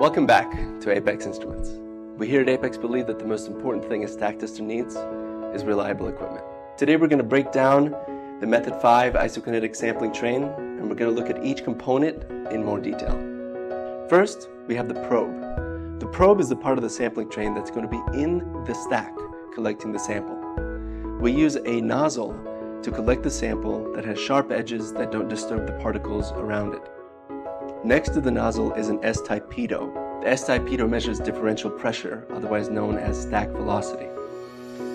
Welcome back to Apex Instruments. We here at Apex believe that the most important thing a stack tester needs is reliable equipment. Today we're going to break down the Method 5 Isokinetic sampling train, and we're going to look at each component in more detail. First, we have the probe. The probe is the part of the sampling train that's going to be in the stack collecting the sample. We use a nozzle to collect the sample that has sharp edges that don't disturb the particles around it. Next to the nozzle is an S-Type pitot. The S-Type pitot measures differential pressure, otherwise known as stack velocity.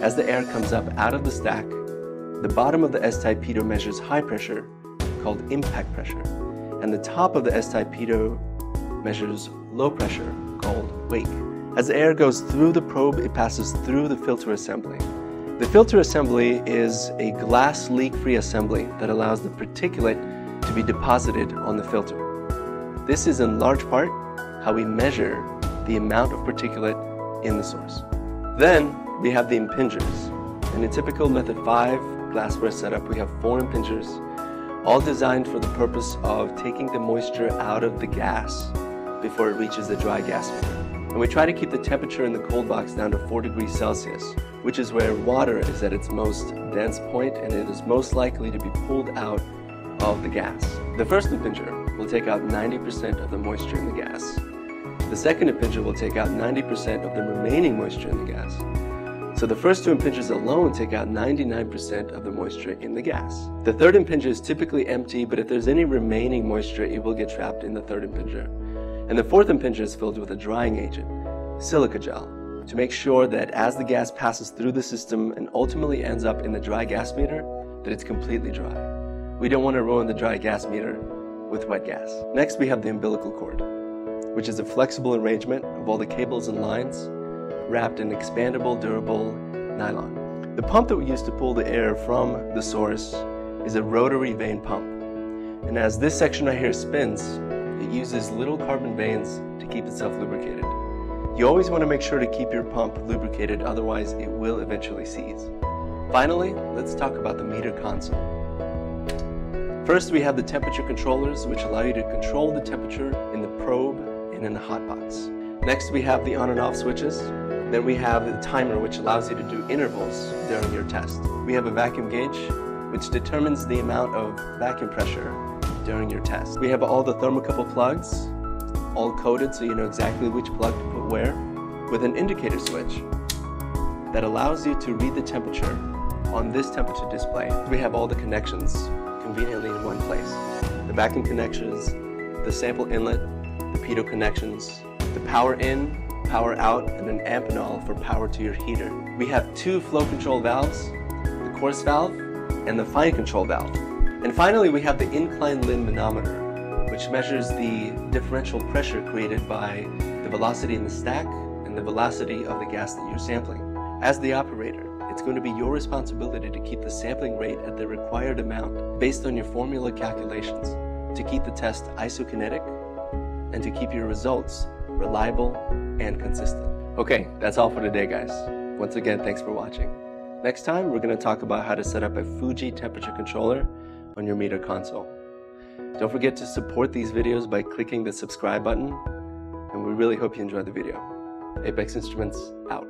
As the air comes up out of the stack, the bottom of the S-Type pitot measures high pressure, called impact pressure, and the top of the S-Type pitot measures low pressure, called wake. As the air goes through the probe, it passes through the filter assembly. The filter assembly is a glass leak-free assembly that allows the particulate to be deposited on the filter. This is in large part how we measure the amount of particulate in the source. Then we have the impingers. In a typical Method 5 glassware setup, we have 4 impingers, all designed for the purpose of taking the moisture out of the gas before it reaches the dry gas figure. And we try to keep the temperature in the cold box down to 4 degrees Celsius, which is where water is at its most dense point and it is most likely to be pulled out of the gas. The first impinger will take out 90% of the moisture in the gas. The second impinger will take out 90% of the remaining moisture in the gas. So the first 2 impingers alone take out 99% of the moisture in the gas. The third impinger is typically empty, but if there's any remaining moisture, it will get trapped in the third impinger. And the fourth impinger is filled with a drying agent, silica gel, to make sure that as the gas passes through the system and ultimately ends up in the dry gas meter, that it's completely dry. We don't want to ruin the dry gas meter with wet gas. Next, we have the umbilical cord, which is a flexible arrangement of all the cables and lines wrapped in expandable, durable nylon. The pump that we use to pull the air from the source is a rotary vane pump. And as this section right here spins, it uses little carbon vanes to keep itself lubricated. You always want to make sure to keep your pump lubricated, otherwise it will eventually seize. Finally, let's talk about the meter console. First, we have the temperature controllers, which allow you to control the temperature in the probe and in the hot box. Next, we have the on and off switches. Then we have the timer, which allows you to do intervals during your test. We have a vacuum gauge, which determines the amount of vacuum pressure during your test. We have all the thermocouple plugs, all coded so you know exactly which plug to put where, with an indicator switch that allows you to read the temperature on this temperature display. We have all the connections conveniently in one place. The vacuum connections, the sample inlet, the pitot connections, the power in, power out, and an ampernoll for power to your heater. We have 2 flow control valves, the coarse valve and the fine control valve. And finally, we have the inclined limb manometer, which measures the differential pressure created by the velocity in the stack and the velocity of the gas that you're sampling. As the operator, it's going to be your responsibility to keep the sampling rate at the required amount based on your formula calculations to keep the test isokinetic and to keep your results reliable and consistent. Okay, that's all for today, guys. Once again, thanks for watching. Next time, we're going to talk about how to set up a Fuji temperature controller on your meter console. Don't forget to support these videos by clicking the subscribe button, and we really hope you enjoyed the video. Apex Instruments out.